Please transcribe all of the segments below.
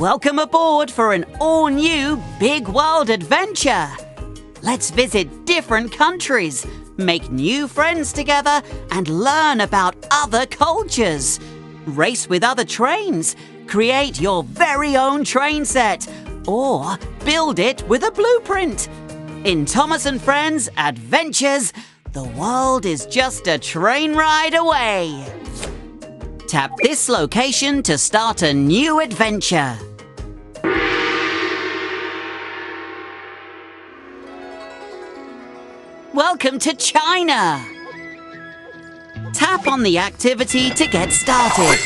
Welcome aboard for an all-new big world adventure. Let's visit different countries, make new friends together, and learn about other cultures. Race with other trains, create your very own train set, or build it with a blueprint. In Thomas and Friends Adventures, the world is just a train ride away. Tap this location to start a new adventure. Welcome to China. Tap on the activity to get started.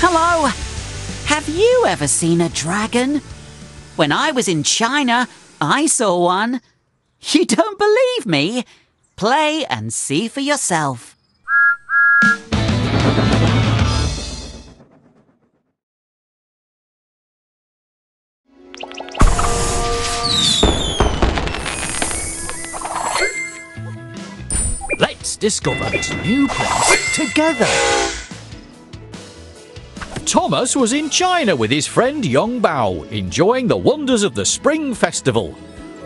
Hello. Have you ever seen a dragon? When I was in China, I saw one. You don't believe me? Play and see for yourself. Let's discover this new place together. Thomas was in China with his friend Yong Bao, enjoying the wonders of the Spring Festival.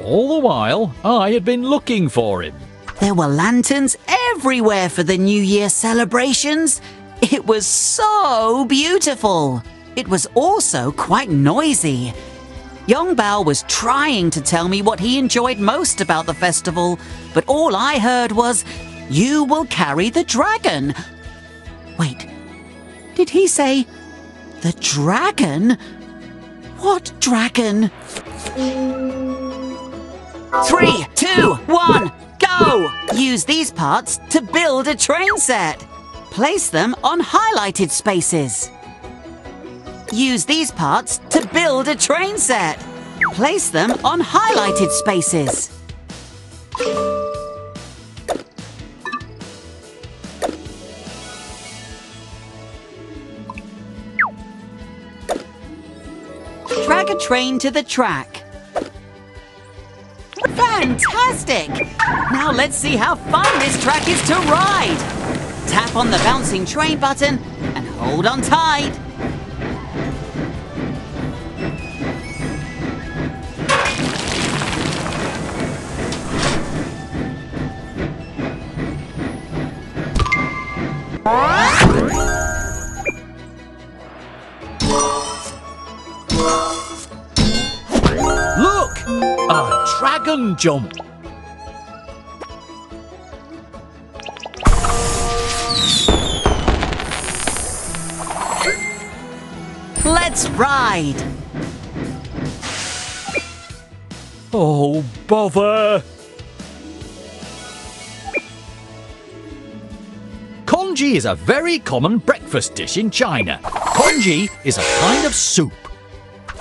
All the while, I had been looking for him. There were lanterns everywhere for the New Year celebrations. It was so beautiful. It was also quite noisy. Yong Bao was trying to tell me what he enjoyed most about the festival, but all I heard was, "You will carry the dragon." Wait, did he say... the dragon? What dragon? 3, 2, 1, go! Use these parts to build a train set. Place them on highlighted spaces. Use these parts to build a train set. Place them on highlighted spaces. Drag a train to the track. Fantastic! Now let's see how fun this track is to ride. Tap on the bouncing train button and hold on tight. Dragon jump. Let's ride. Oh, bother. Congee is a very common breakfast dish in China. Congee is a kind of soup.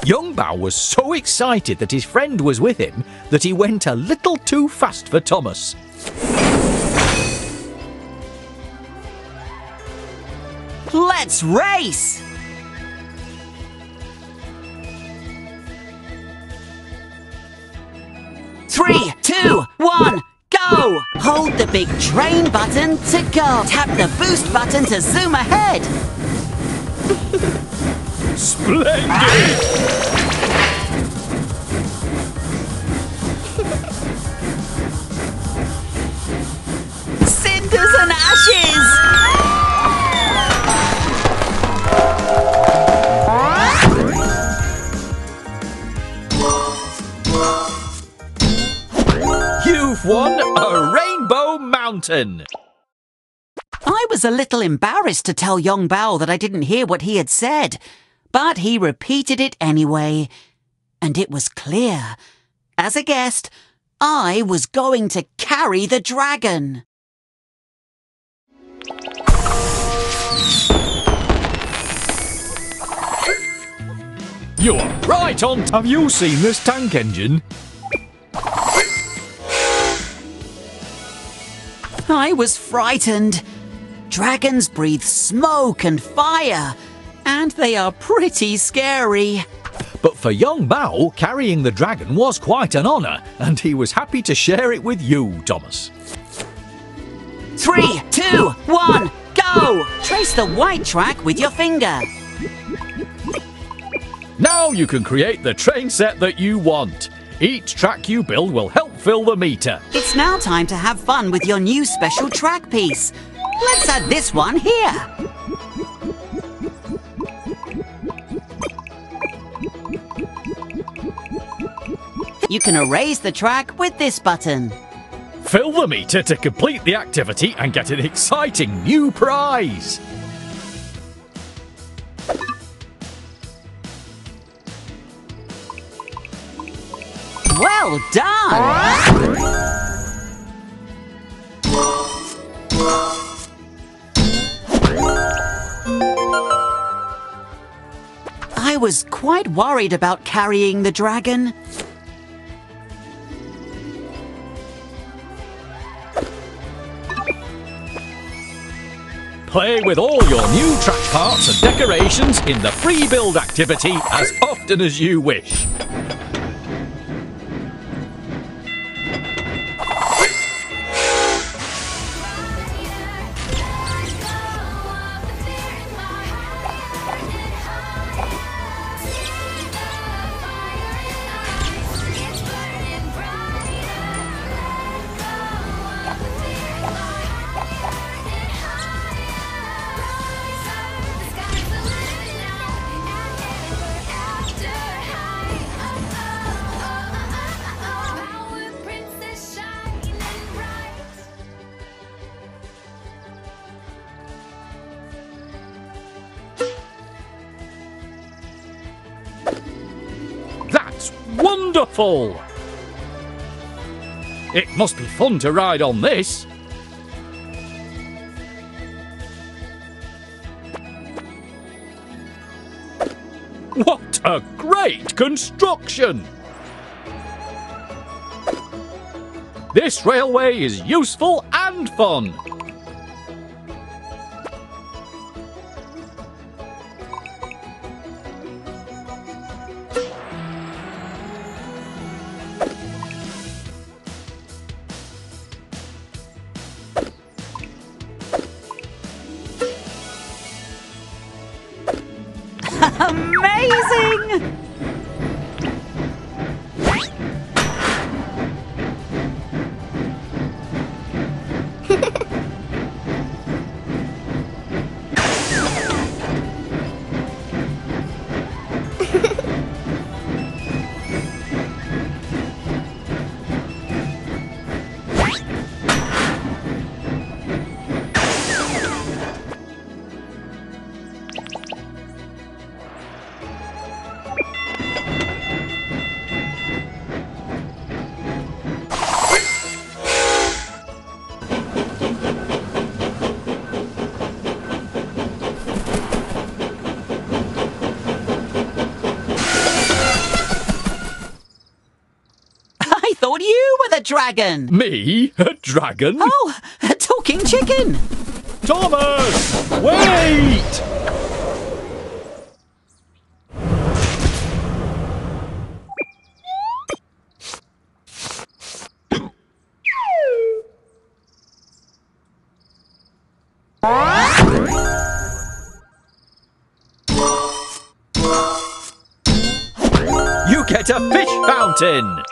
Yong Bao was so excited that his friend was with him that he went a little too fast for Thomas. Let's race! Three, two, one, go! Hold the big train button to go. Tap the boost button to zoom ahead. Splendid! Cinders and ashes! You've won a rainbow mountain! I was a little embarrassed to tell Yong Bao that I didn't hear what he had said. But he repeated it anyway, and it was clear. As a guest, I was going to carry the dragon. You are right on! Have you seen this tank engine? I was frightened. Dragons breathe smoke and fire. And they are pretty scary. But For Yong Bao, carrying the dragon was quite an honour, and he was happy to share it with you, Thomas. 3, 2, 1, go! Trace the white track with your finger. Now you can create the train set that you want. Each track you build will help fill the meter. It's now time to have fun with your new special track piece. Let's add this one here. You can erase the track with this button. Fill the meter to complete the activity and get an exciting new prize. Well done! I was quite worried about carrying the dragon. Play with all your new track parts and decorations in the free build activity as often as you wish. Wonderful! It must be fun to ride on this. What a great construction! This railway is useful and fun. Amazing! Dragon. Me? A dragon? Oh, a talking chicken. Thomas, wait! You get a fish fountain.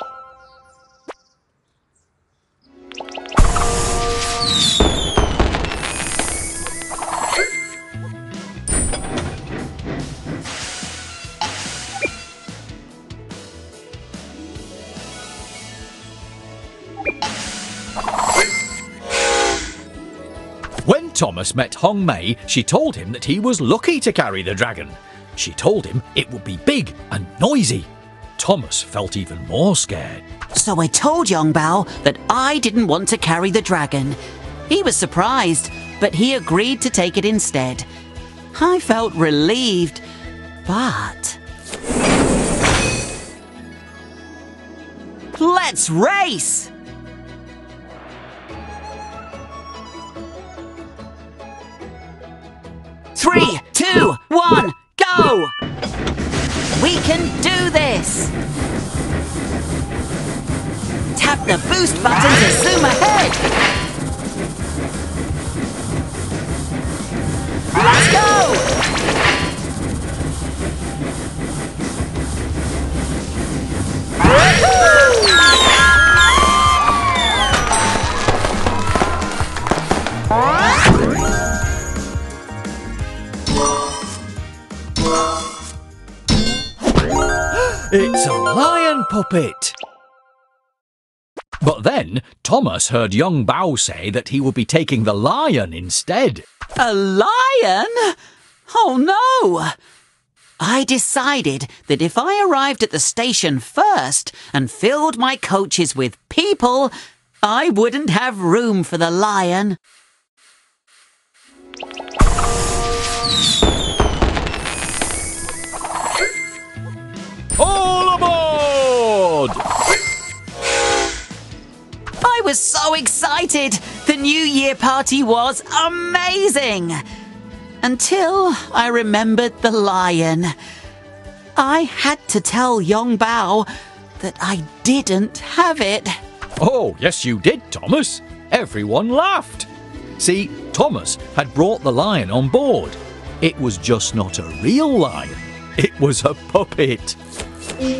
Thomas met Hong Mei, she told him that he was lucky to carry the dragon. She told him it would be big and noisy. Thomas felt even more scared. So I told Yong Bao that I didn't want to carry the dragon. He was surprised, but he agreed to take it instead. I felt relieved, but... Let's race! One, go! We can do this! the boost button to zoom ahead! Let's go! It's a lion puppet! But then, Thomas heard Yong Bao say that he would be taking the lion instead. A lion? Oh no! I decided that if I arrived at the station first and filled my coaches with people, I wouldn't have room for the lion. All aboard! I was so excited! The New Year party was amazing! Until I remembered the lion. I had to tell Yong Bao that I didn't have it. Oh, yes you did, Thomas. Everyone laughed. See, Thomas had brought the lion on board. It was just not a real lion. It was a puppet. 3,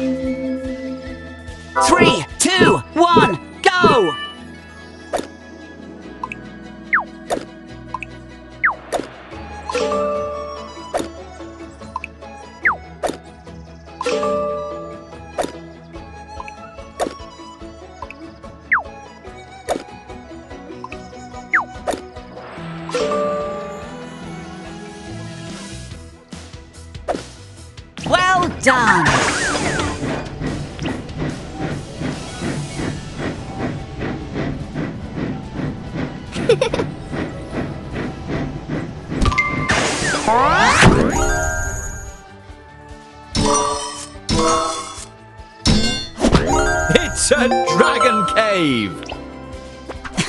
2, 1, go! Well done! It's a dragon cave!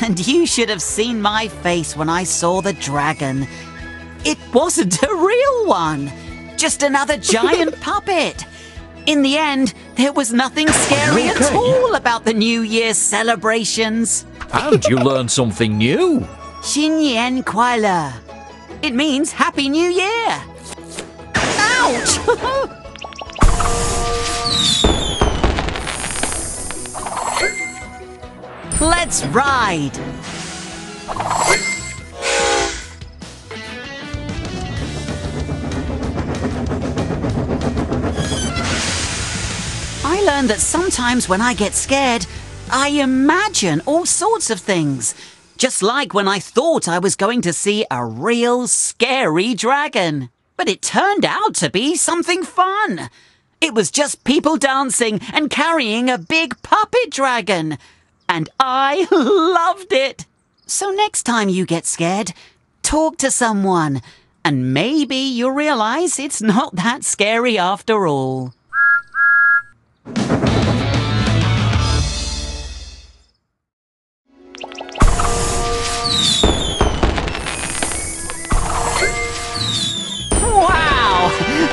And you should have seen my face when I saw the dragon. It wasn't a real one, just another giant puppet. In the end, there was nothing scary at all about the New Year's celebrations. And you learned something new. Xin Nian Kuai Le. It means Happy New Year. Ouch! Let's ride. I learned that sometimes when I get scared, I imagine all sorts of things, just like when I thought I was going to see a real scary dragon. But it turned out to be something fun. It was just people dancing and carrying a big puppet dragon. And I loved it. So next time you get scared, talk to someone, and maybe you'll realize it's not that scary after all.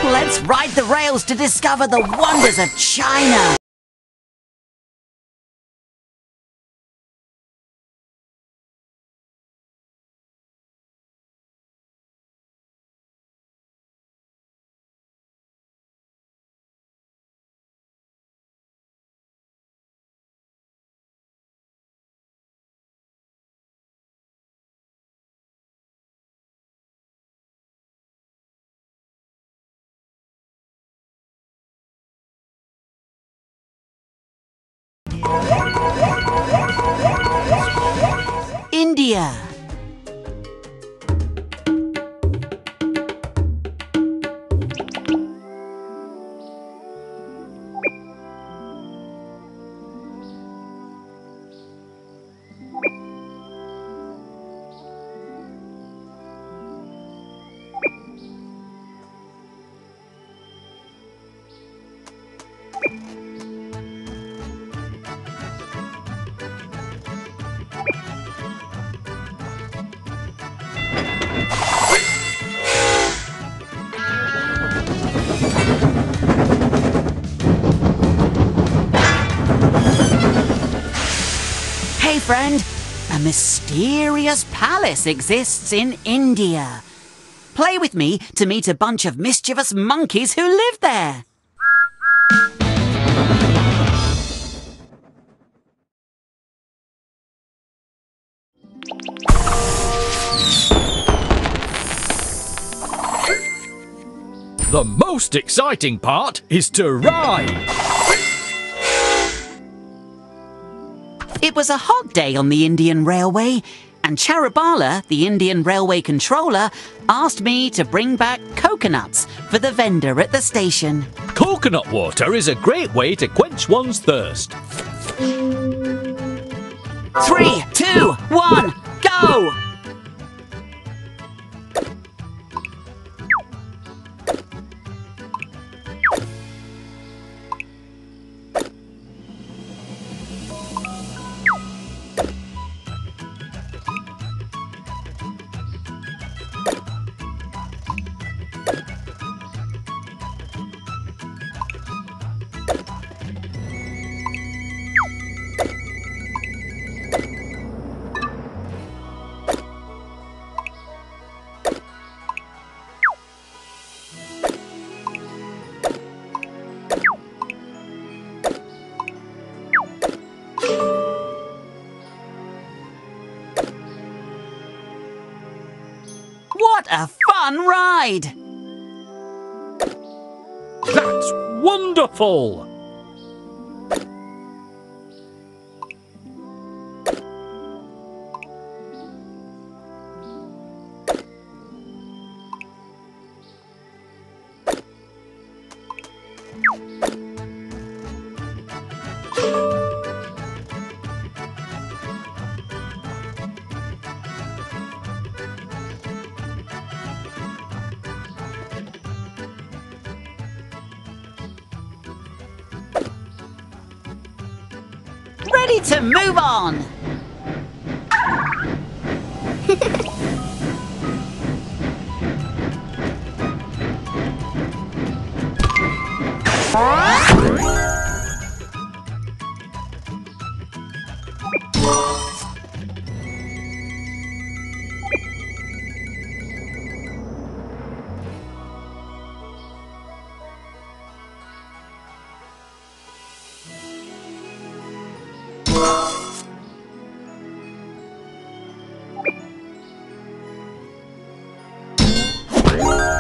Let's ride the rails to discover the wonders of China! India. friend, a mysterious palace exists in India. Play with me to meet a bunch of mischievous monkeys who live there. The most exciting part is to ride! It was a hot day on the Indian Railway, and Charubala, the Indian Railway controller, asked me to bring back coconuts for the vendor at the station. Coconut water is a great way to quench one's thirst. 3, 2, 1, go! A fun ride! That's wonderful! Ready to move on!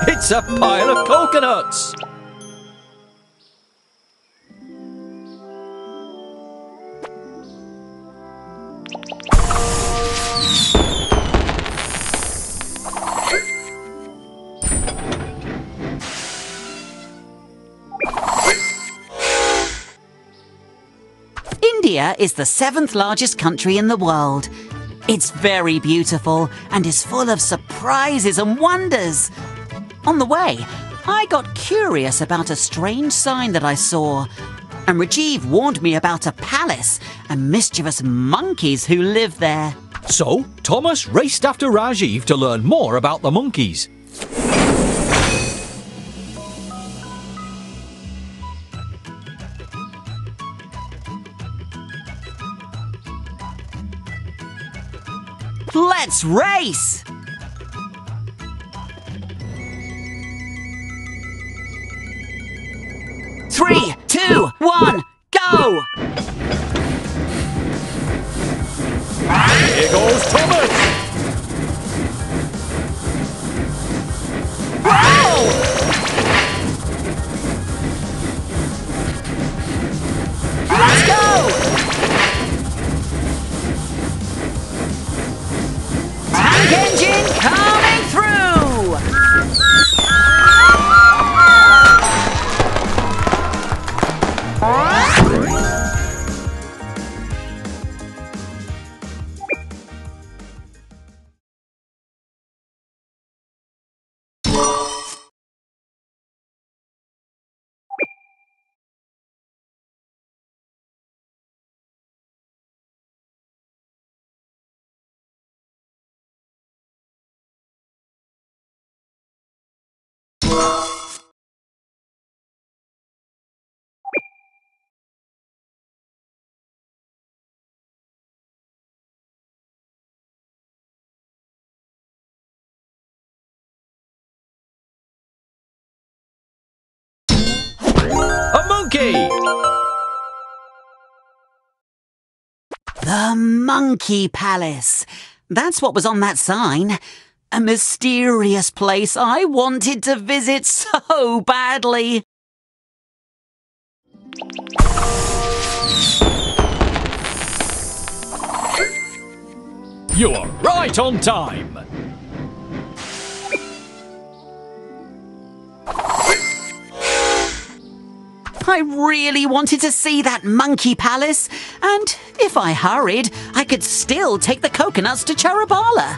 It's a pile of coconuts! India is the 7th largest country in the world. It's very beautiful and is full of surprises and wonders. On the way, I got curious about a strange sign that I saw, and Rajiv warned me about a palace and mischievous monkeys who live there. So, Thomas raced after Rajiv to learn more about the monkeys. Let's race! monkey! The Monkey Palace. That's what was on that sign. A mysterious place I wanted to visit so badly. You are right on time. I really wanted to see that monkey palace, and if I hurried, I could still take the coconuts to Charubala.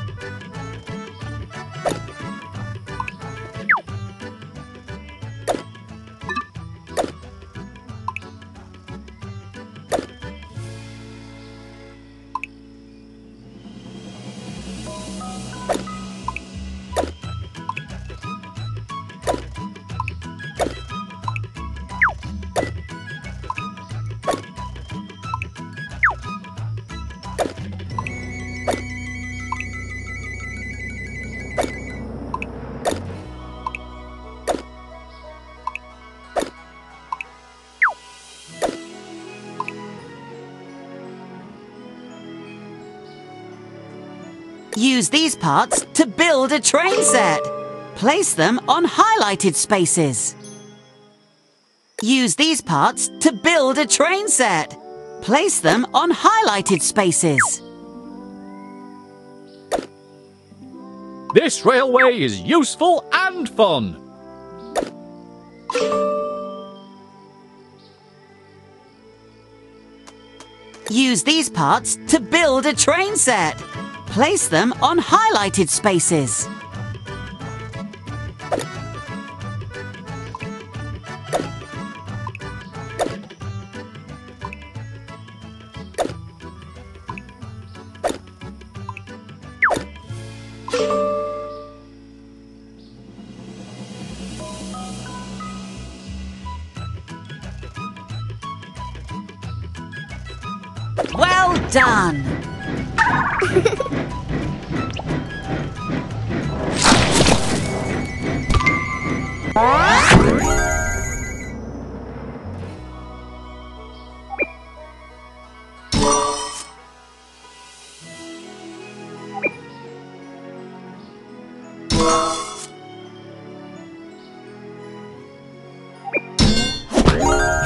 Use these parts to build a train set. Place them on highlighted spaces. Use these parts to build a train set. Place them on highlighted spaces. This railway is useful and fun. Use these parts to build a train set. Place them on highlighted spaces. Well done!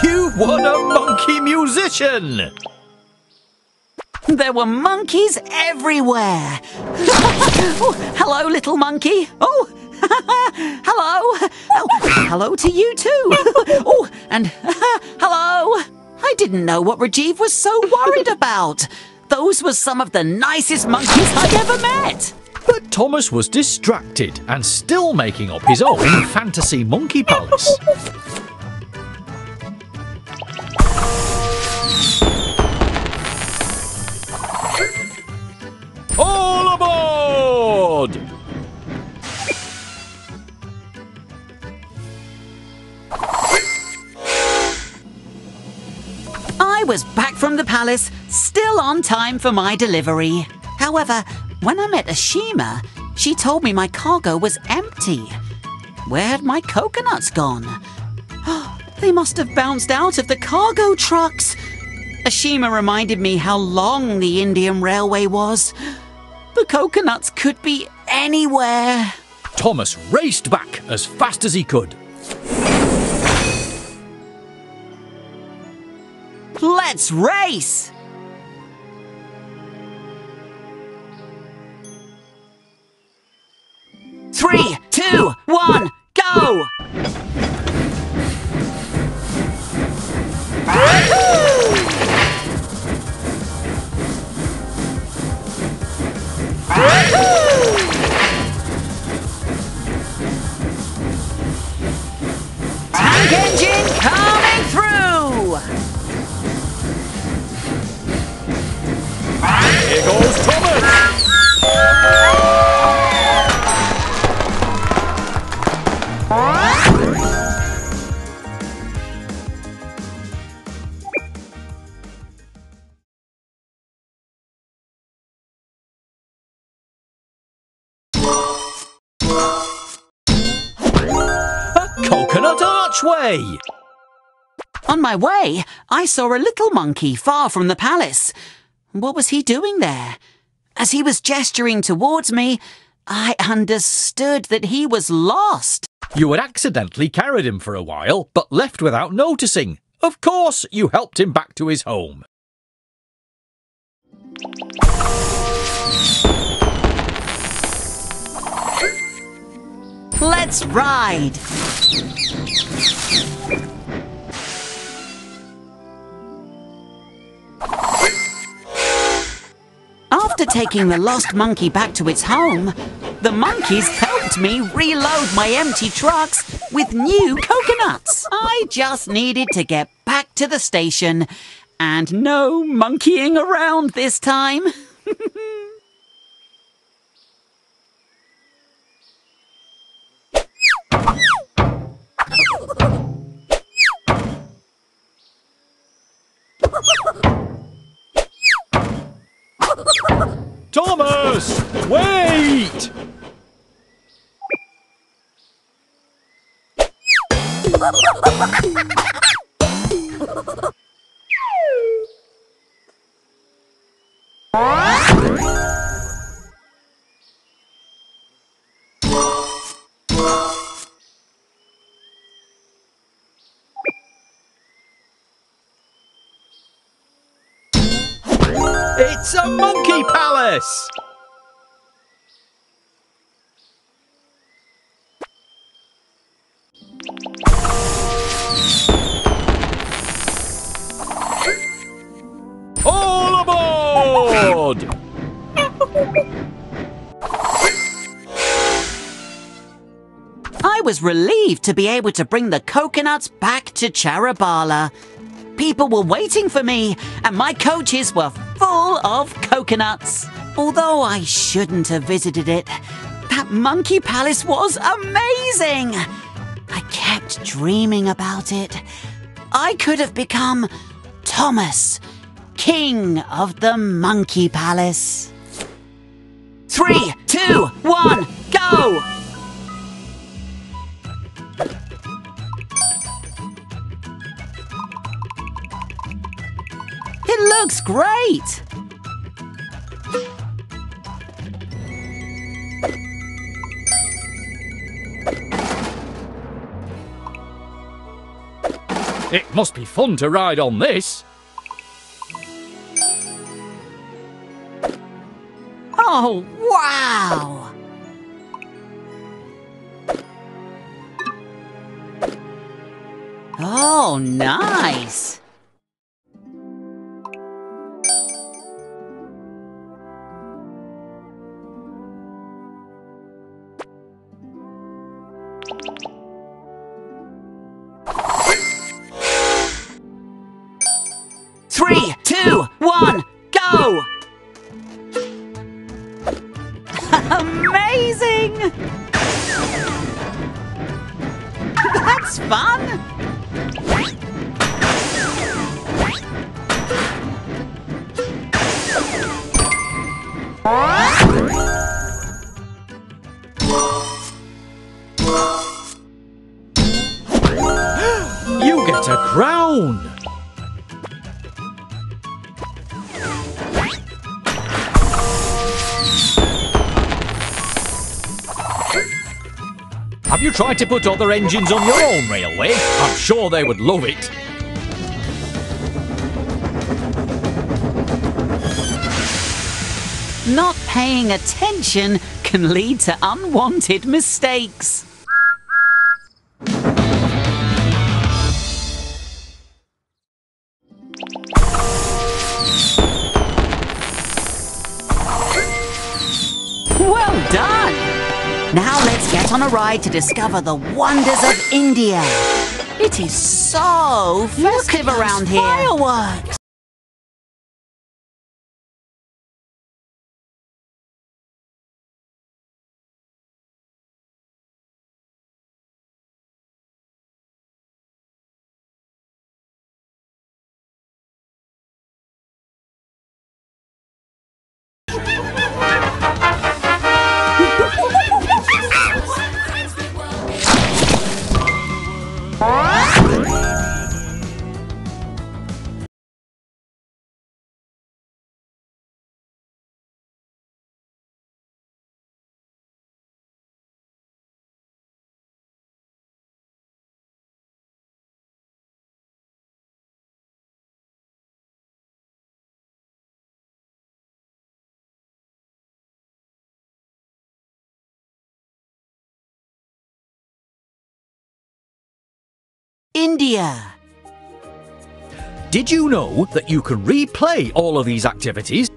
You won a monkey musician! There were monkeys everywhere. Oh, hello, little monkey. Oh, hello. Oh, hello to you too. Oh, and hello. I didn't know what Rajiv was so worried about. Those were some of the nicest monkeys I'd ever met. But Thomas was distracted and still making up his own fantasy monkey palace. I was back from the palace, still on time for my delivery. However, when I met Ashima, she told me my cargo was empty. Where had my coconuts gone? Oh, they must have bounced out of the cargo trucks. Ashima reminded me how long the Indian Railway was. The coconuts could be anywhere. Thomas raced back as fast as he could. Let's race! Three, two, one, go! Coconut Archway! On my way, I saw a little monkey far from the palace. What was he doing there? As he was gesturing towards me, I understood that he was lost. You had accidentally carried him for a while, but left without noticing. Of course, you helped him back to his home. Let's ride! After taking the lost monkey back to its home, the monkeys helped me reload my empty trucks with new coconuts. I just needed to get back to the station, and no monkeying around this time. Thomas! Wait! It's a monkey palace! All aboard! I was relieved to be able to bring the coconuts back to Charubala. People were waiting for me, and my coaches were full of coconuts. Although I shouldn't have visited it, that monkey palace was amazing. I kept dreaming about it. I could have become Thomas, king of the monkey palace. 3, 2, 1, go! It looks great! It must be fun to ride on this! Oh, wow! Oh, nice! Have you tried to put other engines on your own railway? I'm sure they would love it. Not paying attention can lead to unwanted mistakes. On a ride to discover the wonders of India. It is so festive around here. Fireworks! India. Did you know that you can replay all of these activities?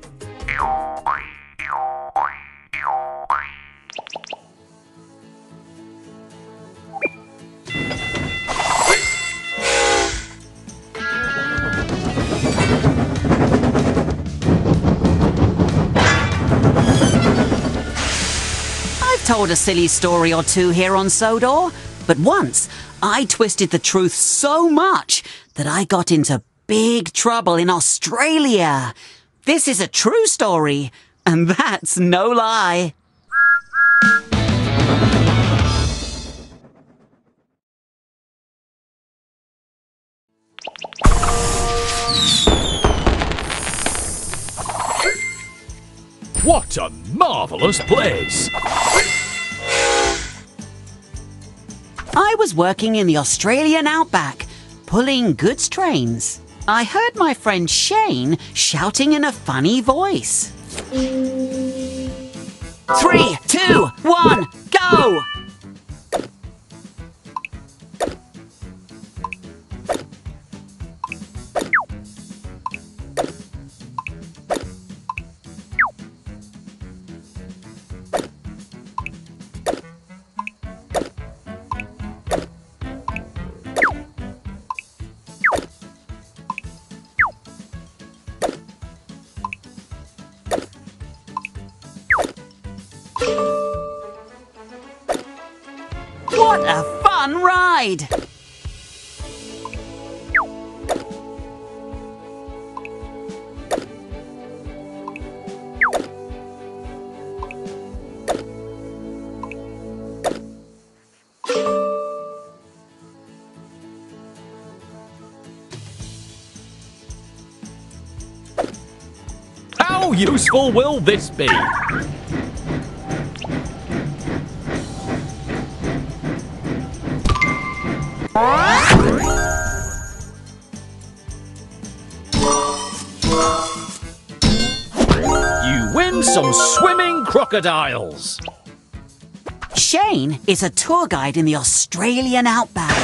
I've told a silly story or two here on Sodor, but once I twisted the truth so much that I got into big trouble in Australia. This is a true story, and that's no lie. What a marvelous place! I was working in the Australian outback, pulling goods trains. I heard my friend Shane shouting in a funny voice. 3, 2, 1, go! What a fun ride! How useful will this be? Some swimming crocodiles. Shane is a tour guide in the Australian outback.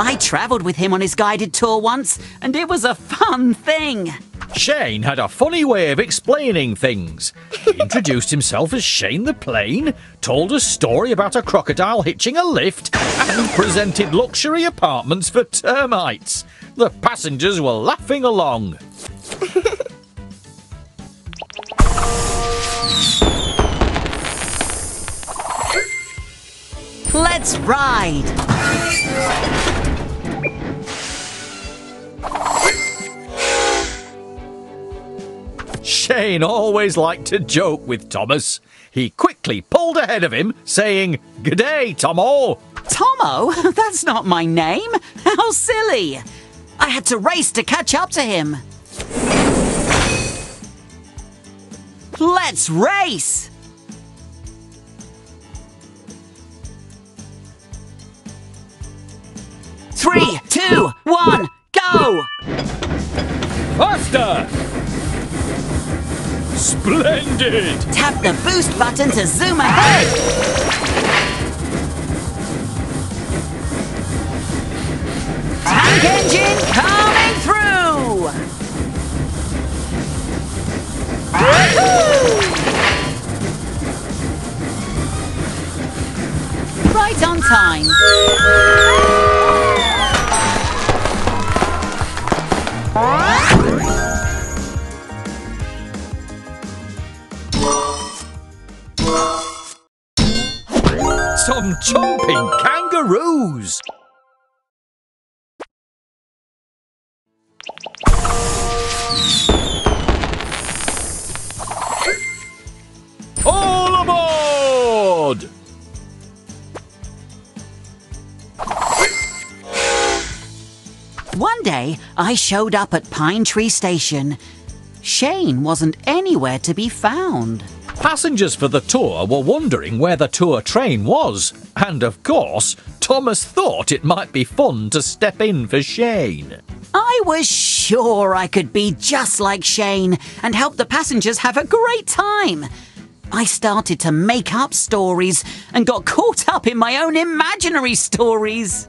I travelled with him on his guided tour once, and it was a fun thing. Shane had a funny way of explaining things. He introduced himself as Shane the Plane, told a story about a crocodile hitching a lift, and presented luxury apartments for termites. The passengers were laughing along. Let's ride! Shane always liked to joke with Thomas. He quickly pulled ahead of him, saying, "G'day, Tomo!" Tomo? That's not my name! How silly! I had to race to catch up to him! Let's race! Three, two, one, go! Faster! Splendid! Tap the boost button to zoom ahead! Tank engine coming through! Woohoo! Right on time! Some jumping kangaroos. All aboard! One day, I showed up at Pine Tree Station. Shane wasn't anywhere to be found. Passengers for the tour were wondering where the tour train was, and of course, Thomas thought it might be fun to step in for Shane. I was sure I could be just like Shane and help the passengers have a great time. I started to make up stories and got caught up in my own imaginary stories.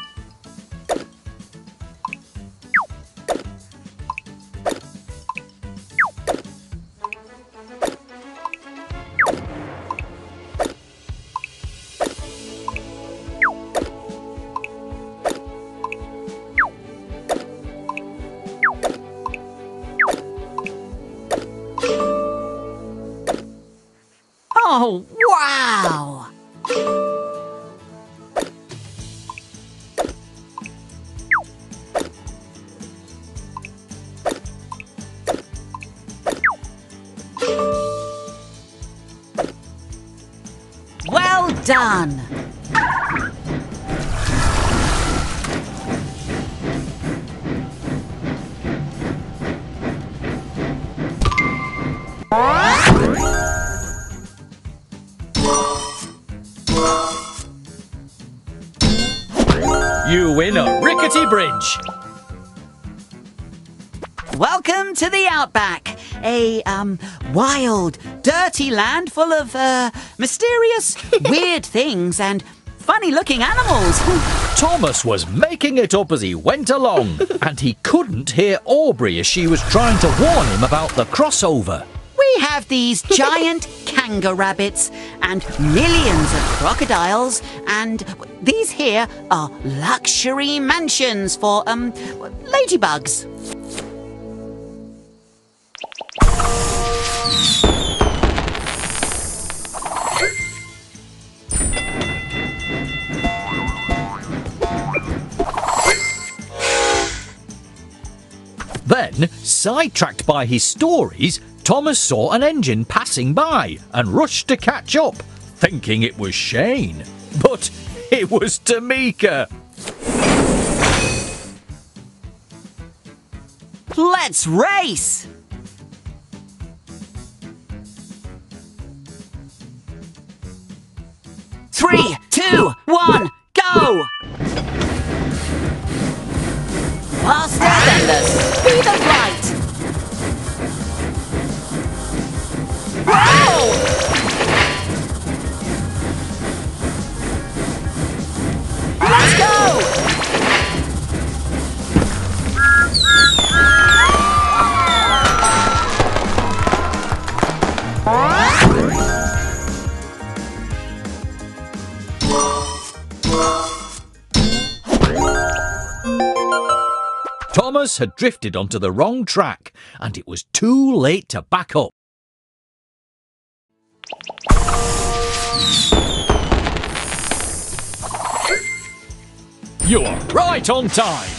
Oh, wow! Well done! You win a rickety bridge. Welcome to the Outback, a wild, dirty land full of mysterious, weird things and funny-looking animals. Thomas was making it up as he went along, and he couldn't hear Aubrey as she was trying to warn him about the crossover. We have these giant kanga rabbits and millions of crocodiles, and these here are luxury mansions for ladybugs. Then, sidetracked by his stories, Thomas saw an engine passing by and rushed to catch up, thinking it was Shane. But it was Tamika. Let's race! Three, two, one, go! Faster than the speed of light! Wow! Let's go! Thomas had drifted onto the wrong track, and it was too late to back up. You are right on time!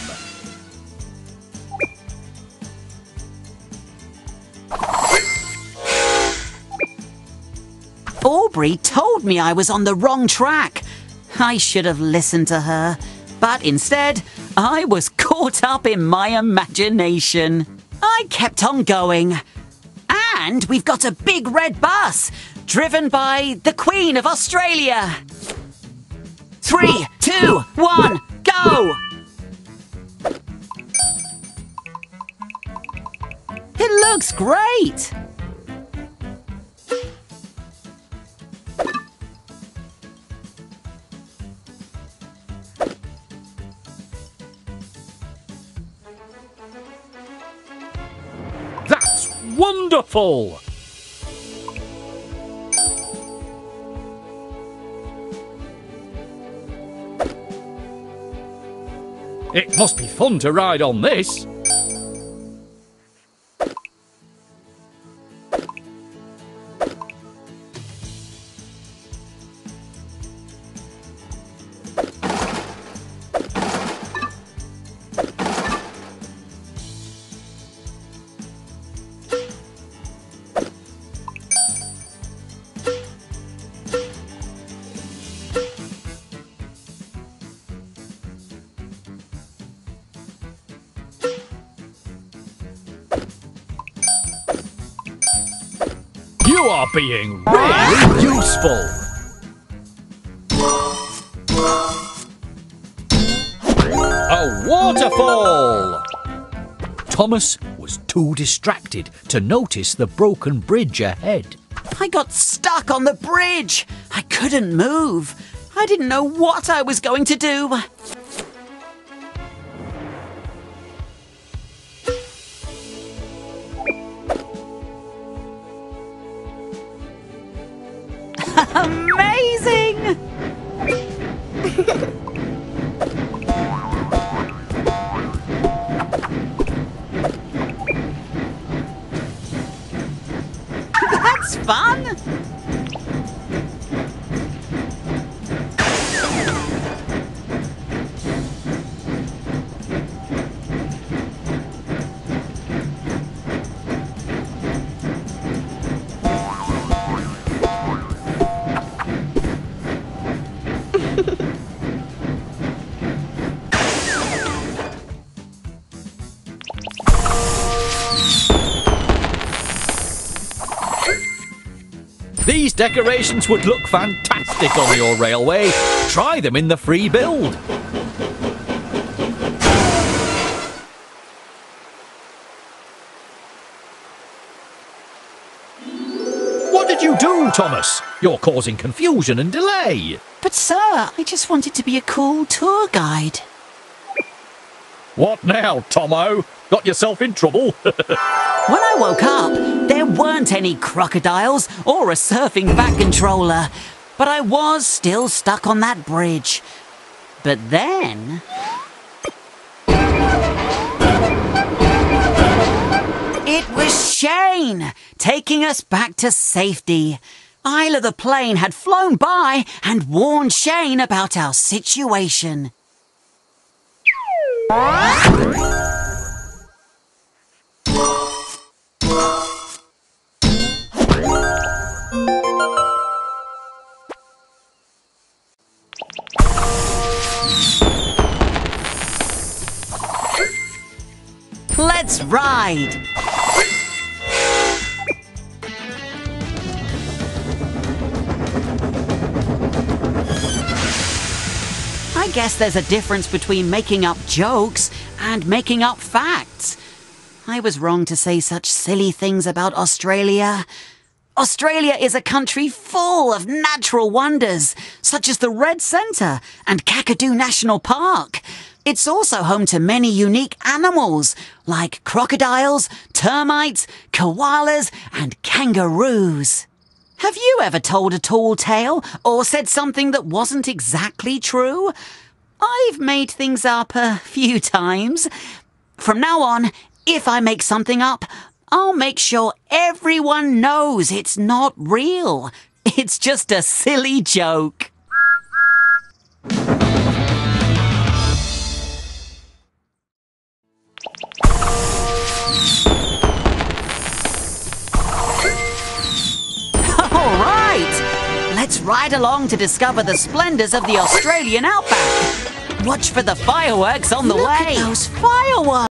Aubrey told me I was on the wrong track. I should have listened to her, but instead, I was caught up in my imagination. I kept on going. And we've got a big red bus, driven by the Queen of Australia. 3, 2, 1, go! It looks great! That's wonderful! It must be fun to ride on this. being really useful. A waterfall! Thomas was too distracted to notice the broken bridge ahead. I got stuck on the bridge. I couldn't move. I didn't know what I was going to do. Amazing! That's fun! These decorations would look fantastic on your railway. Try them in the free build. What did you do, Thomas? You're causing confusion and delay. But sir, I just wanted to be a cool tour guide. What now, Tomo? Got yourself in trouble? When I woke up, there weren't any crocodiles or a surfing back controller, but I was still stuck on that bridge. But then... it was Shane, taking us back to safety. Isla the plane had flown by and warned Shane about our situation. Let's ride! I guess there's a difference between making up jokes and making up facts. I was wrong to say such silly things about Australia. Australia is a country full of natural wonders, such as the Red Centre and Kakadu National Park. It's also home to many unique animals, like crocodiles, termites, koalas, and kangaroos. Have you ever told a tall tale or said something that wasn't exactly true? I've made things up a few times. From now on, if I make something up, I'll make sure everyone knows it's not real. It's just a silly joke. Let's ride along to discover the splendors of the Australian outback. Watch for the fireworks on the way. Look at those fireworks!